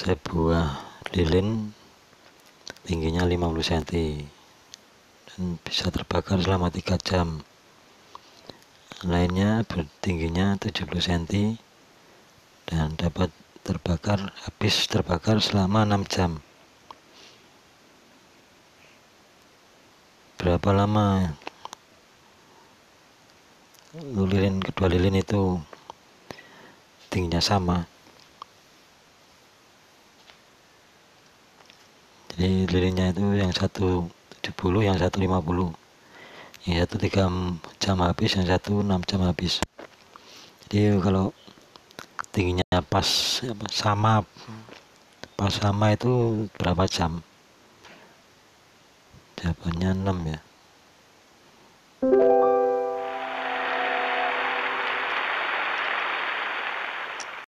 Srep buah lilin tingginya 50 cm dan bisa terbakar selama 3 jam. Lainnya bertingginya 70 cm dan dapat terbakar habis terbakar selama 6 jam. Berapa lama lilin kedua lilin itu tingginya sama? Jadi lilinnya itu yang satu 70, yang satu 50, yang satu 3 jam habis, yang satu 6 jam habis. Jadi kalau tingginya pas sama itu berapa jam? Jawabannya 6 ya.